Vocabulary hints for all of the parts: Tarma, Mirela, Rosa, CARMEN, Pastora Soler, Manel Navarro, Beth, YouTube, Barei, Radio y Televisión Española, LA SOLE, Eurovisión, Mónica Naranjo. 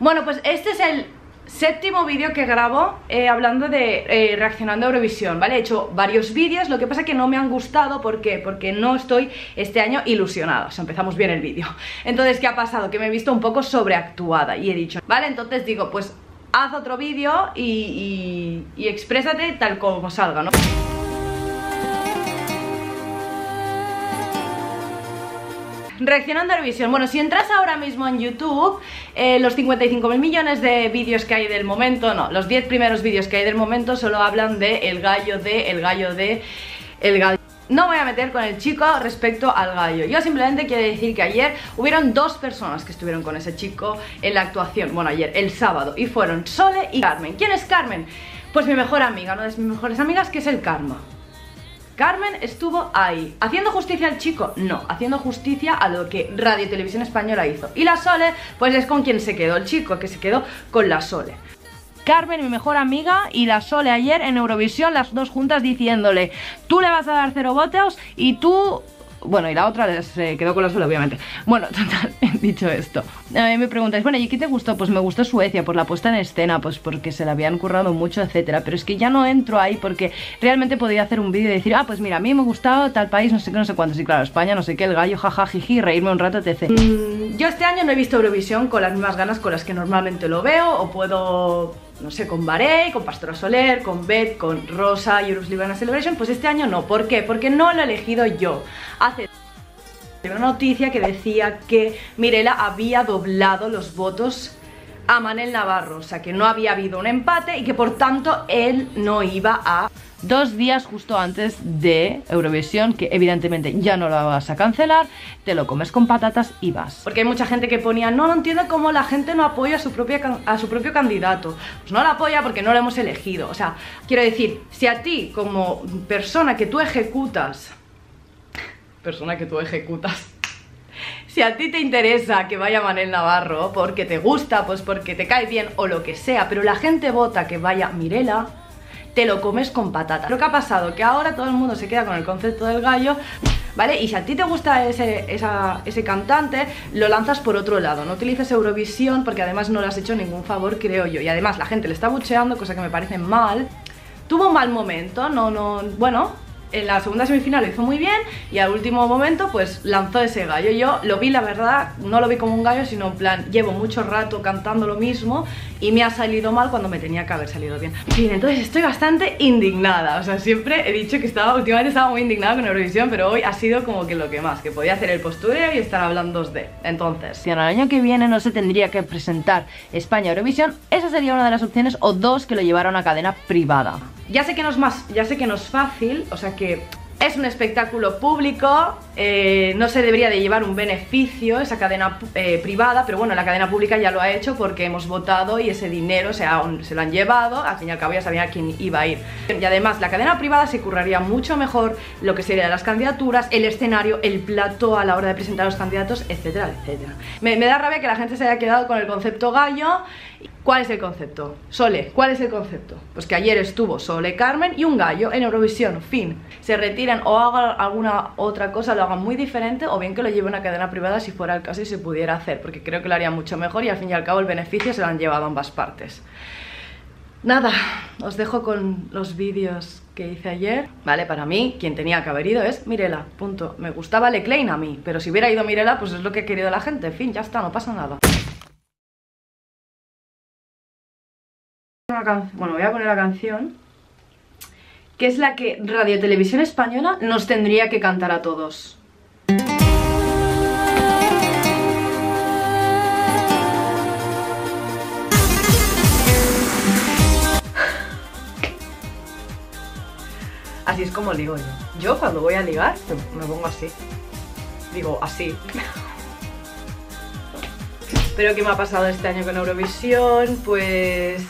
Bueno, pues este es el séptimo vídeo que grabo hablando de reaccionando a Eurovisión, ¿vale? He hecho varios vídeos, lo que pasa que no me han gustado. ¿Por qué? Porque no estoy este año ilusionada, o sea, empezamos bien el vídeo. Entonces, ¿qué ha pasado? Que me he visto un poco sobreactuada y he dicho, ¿vale? Entonces digo, pues haz otro vídeo y exprésate tal como salga, ¿no? Reaccionando a Eurovisión. Bueno, si entras ahora mismo en YouTube, los 55.000 millones de vídeos que hay del momento, no, los 10 primeros vídeos que hay del momento solo hablan de el gallo. No me voy a meter con el chico respecto al gallo. Yo simplemente quiero decir que ayer hubieron dos personas que estuvieron con ese chico en la actuación, bueno, ayer, el sábado, y fueron Sole y Carmen. ¿Quién es Carmen? Pues mi mejor amiga, una de mis mejores amigas, que es el Karma. Carmen estuvo ahí. ¿Haciendo justicia al chico? No, haciendo justicia a lo que Radio y Televisión Española hizo. Y la Sole, pues es con quien se quedó el chico, que se quedó con la Sole. Carmen, mi mejor amiga, y la Sole ayer en Eurovisión, las dos juntas diciéndole: tú le vas a dar 0 votos y tú... Bueno, y la otra se quedó con la Sole, obviamente. Bueno, total, dicho esto, a mí me preguntáis, bueno, ¿y qué te gustó? Pues me gustó Suecia, por la puesta en escena, pues porque se la habían currado mucho, etcétera. Pero es que ya no entro ahí porque realmente podía hacer un vídeo y decir, ah, pues mira, a mí me ha gustado tal país, no sé qué, no sé cuántos. Y claro, España, no sé qué, el gallo, jaja, jiji, reírme un rato, etc. Yo este año no he visto Eurovisión con las mismas ganas con las que normalmente lo veo, o puedo... no sé, con Barei, con Pastora Soler, con Beth, con Rosa y Eurovisión Celebration, pues este año no. ¿Por qué? Porque no lo he elegido yo. Hace una noticia que decía que Mirela había doblado los votos a Manel Navarro, o sea, que no había habido un empate y que por tanto él no iba a... 2 días justo antes de Eurovisión, que evidentemente ya no la vas a cancelar, te lo comes con patatas y vas. Porque hay mucha gente que ponía, no entiendo cómo la gente no apoya a su propio candidato. Pues no la apoya porque no lo hemos elegido. O sea, quiero decir, si a ti como persona que tú ejecutas, si a ti te interesa que vaya Manel Navarro porque te gusta, pues porque te cae bien o lo que sea, pero la gente vota que vaya Mirela, te lo comes con patata. Lo que ha pasado, que ahora todo el mundo se queda con el concepto del gallo, ¿vale? Y si a ti te gusta ese cantante, lo lanzas por otro lado. No utilices Eurovisión porque además no le has hecho ningún favor, creo yo. Y además la gente le está bucheando, cosa que me parece mal. Tuvo un mal momento, bueno, en la segunda semifinal lo hizo muy bien y al último momento pues lanzó ese gallo. Yo lo vi, la verdad, no lo vi como un gallo, sino en plan, llevo mucho rato cantando lo mismo y me ha salido mal cuando me tenía que haber salido bien. En fin, entonces estoy bastante indignada. O sea, siempre he dicho que últimamente estaba muy indignada con Eurovisión, pero hoy ha sido como que lo que más, que podía hacer el postureo y estar hablando de... Entonces, si al año que viene no se tendría que presentar España Eurovisión, esa sería una de las opciones, o dos, que lo llevara a una cadena privada. Ya sé que no es fácil, o sea que es un espectáculo público, no se debería de llevar un beneficio esa cadena privada, pero bueno, la cadena pública ya lo ha hecho porque hemos votado y ese dinero se lo han llevado, al fin y al cabo ya sabían a quién iba a ir. Y además la cadena privada se curraría mucho mejor lo que serían las candidaturas, el escenario, el plató a la hora de presentar a los candidatos, etcétera, etcétera. Me da rabia que la gente se haya quedado con el concepto gallo. ¿Cuál es el concepto? Sole, ¿cuál es el concepto? Pues que ayer estuvo Sole, Carmen y un gallo en Eurovisión, fin. Se retiran o hagan alguna otra cosa, lo hagan muy diferente, o bien que lo lleve una cadena privada si fuera el caso y se pudiera hacer, porque creo que lo haría mucho mejor y al fin y al cabo el beneficio se lo han llevado a ambas partes. Nada, os dejo con los vídeos que hice ayer, ¿vale? Para mí, quien tenía que haber ido es Mirela, punto. Me gustaba Leclain a mí, pero si hubiera ido Mirela, pues es lo que ha querido la gente, en fin, ya está, no pasa nada. Bueno, voy a poner la canción que es la que Radio Televisión Española nos tendría que cantar a todos. Así es como ligo yo. Yo cuando voy a ligar me pongo así. Digo, así. Pero ¿qué me ha pasado este año con Eurovisión? Pues...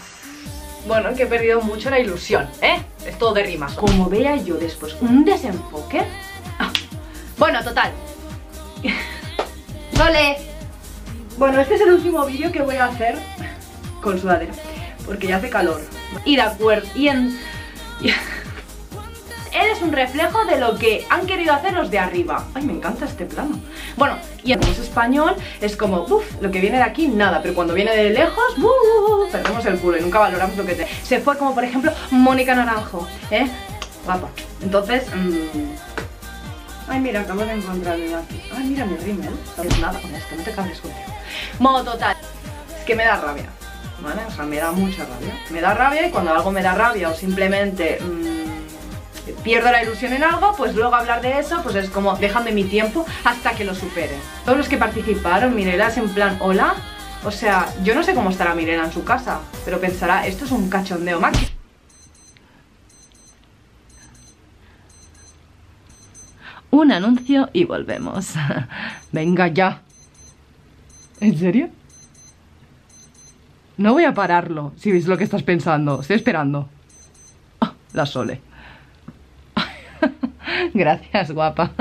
bueno, que he perdido mucho la ilusión, ¿eh? Es todo de rimas. Como vea yo después un desenfoque... ah, bueno, total. ¡Sole! Bueno, este es el último vídeo que voy a hacer con sudadera, porque ya hace calor. Y de acuerdo... eres un reflejo de lo que han querido hacer los de arriba. Ay, me encanta este plano. Bueno, y en español es como, uff, lo que viene de aquí, nada. Pero cuando viene de lejos, perdemos el culo y nunca valoramos lo que te... Se fue como, por ejemplo, Mónica Naranjo, ¿eh? Guapa. Entonces, ay, mira, acabo de encontrar aquí. Ay, mira, mi rímel. Es nada, es que no te cabres contigo. Modo total. Es que me da rabia, ¿vale? O sea, me da mucha rabia. Me da rabia y cuando algo me da rabia o simplemente... pierdo la ilusión en algo, pues luego hablar de eso pues es como dejando mi tiempo hasta que lo supere. Todos los que participaron, Mirela es en plan, hola, o sea, yo no sé cómo estará Mirela en su casa, pero pensará, esto es un cachondeo máximo. Un anuncio y volvemos. Venga ya. ¿En serio? No voy a pararlo, si veis lo que estás pensando, estoy esperando. La Sole. Gracias, guapa.